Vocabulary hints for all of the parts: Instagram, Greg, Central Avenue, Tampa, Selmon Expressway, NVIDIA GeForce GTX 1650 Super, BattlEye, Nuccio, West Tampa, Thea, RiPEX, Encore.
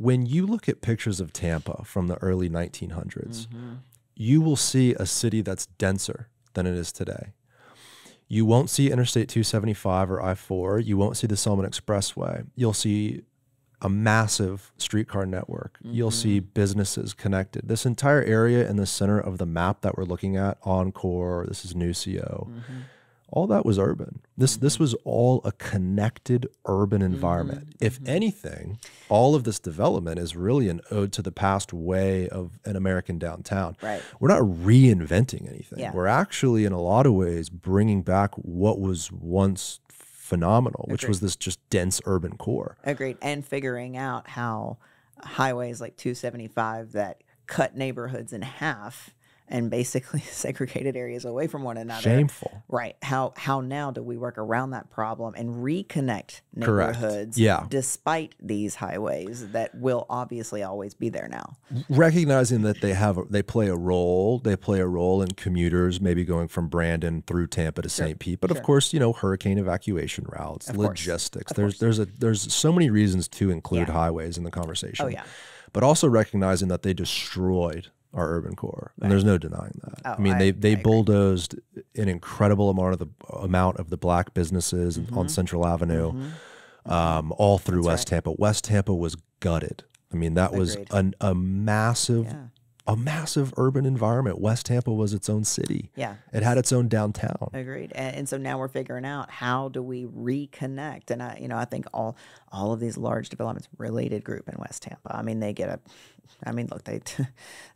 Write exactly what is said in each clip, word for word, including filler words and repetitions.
when you look at pictures of Tampa from the early nineteen hundreds, mm-hmm. you will see a city that's denser than it is today. You won't see Interstate two seventy-five or I four. You won't see the Selmon Expressway. You'll see a massive streetcar network. Mm-hmm. You'll see businesses connected. This entire area in the center of the map that we're looking at, Encore, this is Nuccio, mm-hmm. all that was urban. This, mm-hmm. this was all a connected urban environment. Mm-hmm. If mm-hmm. anything, all of this development is really an ode to the past way of an American downtown. Right. We're not reinventing anything. Yeah. We're actually, in a lot of ways, bringing back what was once phenomenal, which Agreed. was this just dense urban core. Agreed. And figuring out how highways like two seventy-five that cut neighborhoods in half and basically segregated areas away from one another. Shameful. Right. How how now do we work around that problem and reconnect neighborhoods yeah. despite these highways that will obviously always be there now? Recognizing that they have a, they play a role, they play a role in commuters maybe going from Brandon through Tampa to sure. Saint Pete, but sure. of course, you know, hurricane evacuation routes, of logistics. Of there's course. there's a there's so many reasons to include yeah. highways in the conversation. Oh yeah. But also recognizing that they destroyed our urban core, and right. there's no denying that. Oh, I mean, I, they they I bulldozed agree. an incredible amount of the amount of the black businesses mm-hmm. on Central Avenue, mm-hmm. um, all through That's West right. Tampa. West Tampa was gutted. I mean, that Agreed. was an, a massive, yeah. a massive urban environment. West Tampa was its own city. Yeah, it had its own downtown. Agreed. And, and so now we're figuring out how do we reconnect. And I, you know, I think all all of these large developments related group in West Tampa. I mean, they get a. I mean, look, they,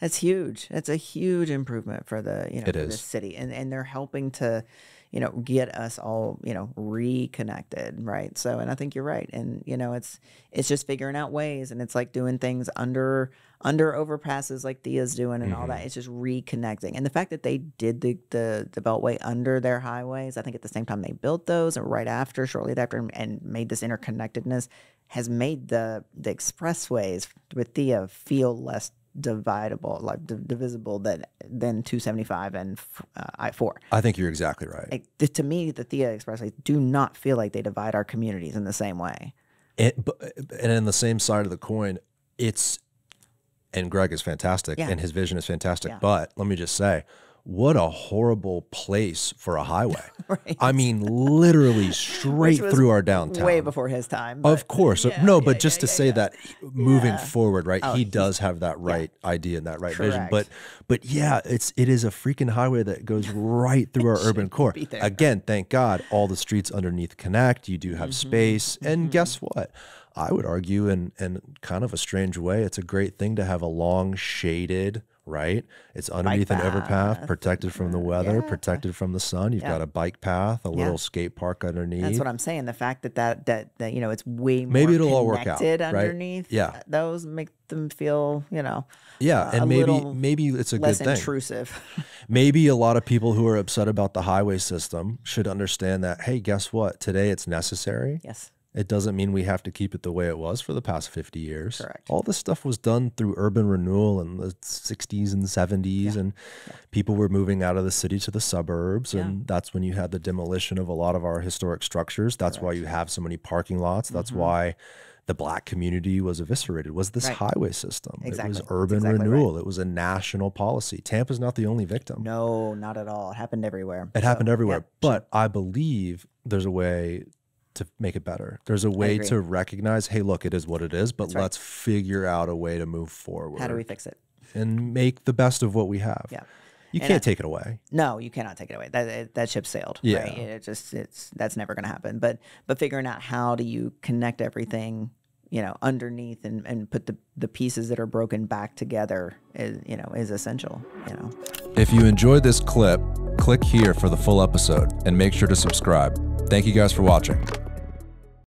that's huge. That's a huge improvement for the, you know, for this city. And, and they're helping to, you know, get us all, you know, reconnected. Right. So, and I think you're right. And, you know, it's, it's just figuring out ways, and it's like doing things under, under overpasses like Thea's doing and mm-hmm. all that. It's just reconnecting. And the fact that they did the, the, the Beltway under their highways, I think at the same time they built those and right after, shortly after, and made this interconnectedness, has made the the expressways with Thea feel less dividable, like divisible than than two seventy-five and uh, I four. I think you're exactly right. Like, the, to me, the Thea expressways do not feel like they divide our communities in the same way. It, but, and in the same side of the coin, it's and Greg is fantastic yeah. and his vision is fantastic. Yeah. But let me just say, what a horrible place for a highway. Right. I mean, literally straight through our downtown. Way before his time. But, of course. Yeah, no, yeah, but yeah, just yeah, to yeah, say yeah. that moving yeah. forward, right, oh, he does have that right yeah. idea and that right Correct. vision. But but yeah, it's it is a freaking highway that goes right through our urban core. Again, thank God all the streets underneath connect. You do have mm-hmm. space. Mm-hmm. And guess what? I would argue in, in kind of a strange way, it's a great thing to have a long shaded right? It's underneath an overpass, protected from the weather, yeah. protected from the sun. You've yeah. got a bike path, a yeah. little skate park underneath. That's what I'm saying. The fact that that that, that you know, it's way more maybe it'll all work out underneath. Right? Yeah, those make them feel you know. Yeah, uh, and maybe maybe it's a less good thing. Intrusive. Maybe a lot of people who are upset about the highway system should understand that. Hey, guess what? Today it's necessary. Yes. It doesn't mean we have to keep it the way it was for the past fifty years. Correct. All this stuff was done through urban renewal in the sixties and seventies, yeah. and yeah. people were moving out of the city to the suburbs, yeah. and that's when you had the demolition of a lot of our historic structures. That's Correct. why you have so many parking lots. That's mm-hmm. why the black community was eviscerated, was this right. highway system. Exactly. It was urban exactly renewal. Right. It was a national policy. Tampa's not the only victim. No, not at all. It happened everywhere. It so, happened everywhere. Yeah. But I believe there's a way to make it better. There's a way to recognize, hey, look, it is what it is, but That's right. let's figure out a way to move forward. How do we fix it? And make the best of what we have. Yeah. You and can't I, take it away. No, you cannot take it away. That it, that ship sailed. Yeah. Right? It just it's that's never going to happen. But but figuring out how do you connect everything, you know, underneath and and put the the pieces that are broken back together is, you know, is essential, you know. If you enjoyed this clip, click here for the full episode and make sure to subscribe. Thank you guys for watching.